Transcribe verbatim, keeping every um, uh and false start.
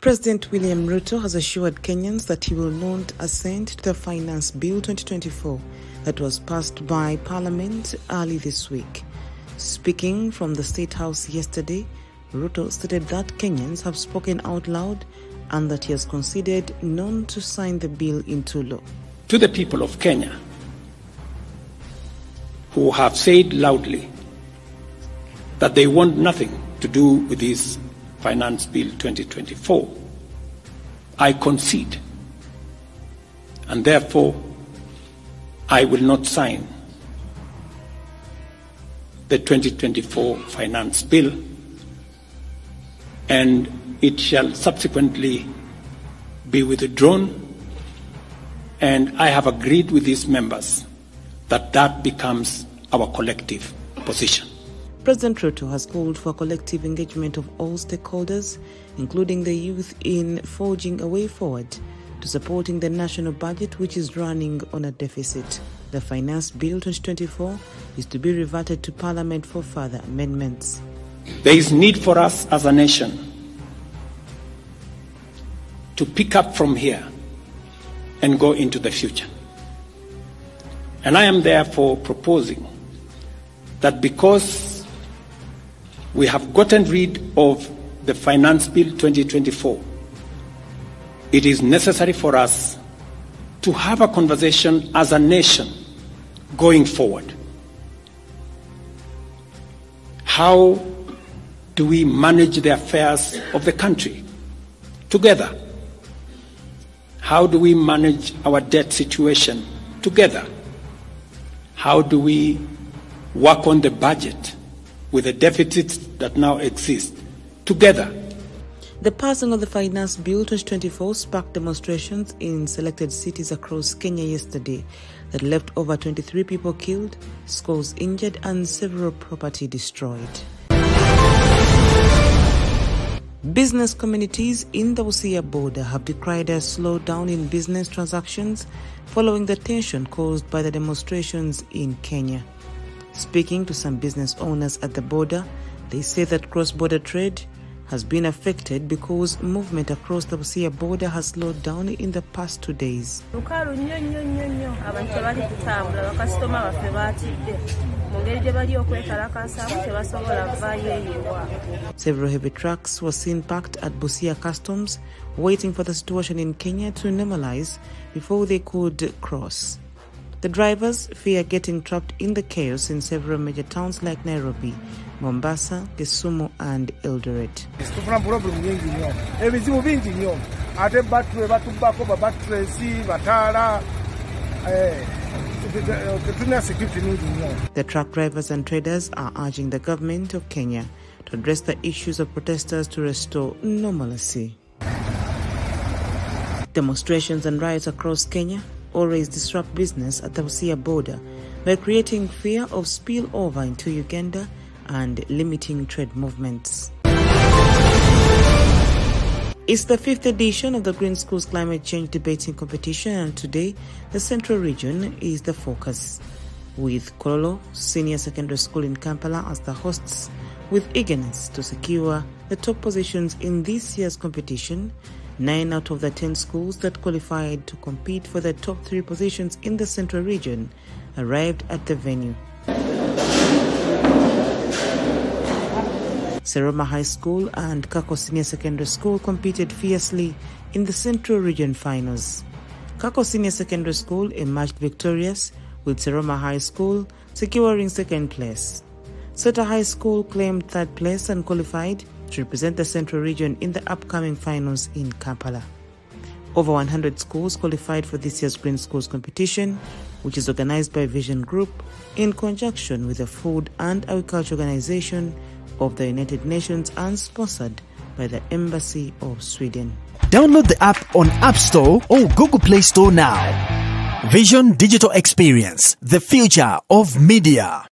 President William Ruto has assured Kenyans that he will not assent to the Finance Bill twenty twenty-four that was passed by Parliament early this week. Speaking from the State House yesterday, Ruto stated that Kenyans have spoken out loud and that he has considered none to sign the bill into law. To the people of Kenya, who have said loudly that they want nothing to do with this Finance Bill twenty twenty-four, I concede, and therefore I will not sign the twenty twenty-four Finance Bill, and it shall subsequently be withdrawn. And I have agreed with these members that that becomes our collective position. President Ruto has called for collective engagement of all stakeholders, including the youth, in forging a way forward to supporting the national budget, which is running on a deficit. The Finance Bill twenty twenty-four is to be reverted to Parliament for further amendments. There is need for us as a nation to pick up from here and go into the future. And I am therefore proposing that because we have gotten rid of the Finance Bill twenty twenty-four, it is necessary for us to have a conversation as a nation going forward. How do we manage the affairs of the country together? How do we manage our debt situation together? How do we work on the budget with the deficits that now exist together? The passing of the Finance Bill twenty twenty-four sparked demonstrations in selected cities across Kenya yesterday that left over twenty-three people killed, scores injured, and several property destroyed. Business communities in the Busia border have decried a slowdown in business transactions following the tension caused by the demonstrations in Kenya. Speaking to some business owners at the border, they say that cross-border trade has been affected because movement across the Busia border has slowed down in the past two days. Several heavy trucks were seen parked at Busia Customs, waiting for the situation in Kenya to normalize before they could cross. The drivers fear getting trapped in the chaos in several major towns like Nairobi, Mombasa, Kisumu, and Eldoret. The truck drivers and traders are urging the government of Kenya to address the issues of protesters to restore normalcy. Demonstrations and riots across Kenya always disrupt business at the Busia border by creating fear of spillover into Uganda and limiting trade movements. It's the fifth edition of the Green Schools Climate Change Debating Competition, and today the Central Region is the focus, with Kololo Senior Secondary School in Kampala as the hosts, with eagerness to secure the top positions in this year's competition. Nine out of the ten schools that qualified to compete for the top three positions in the Central Region arrived at the venue. Seroma High School and Kako Senior Secondary School competed fiercely in the Central Region finals. Kako Senior Secondary School emerged victorious, with Seroma High School securing second place. Seta High School claimed third place and qualified to represent the Central Region in the upcoming finals in Kampala. Over one hundred schools qualified for this year's Green Schools competition, which is organized by Vision Group in conjunction with the Food and Agriculture Organization of the United Nations and sponsored by the Embassy of Sweden. Download the app on App Store or Google Play Store now. Vision Digital Experience, the future of media.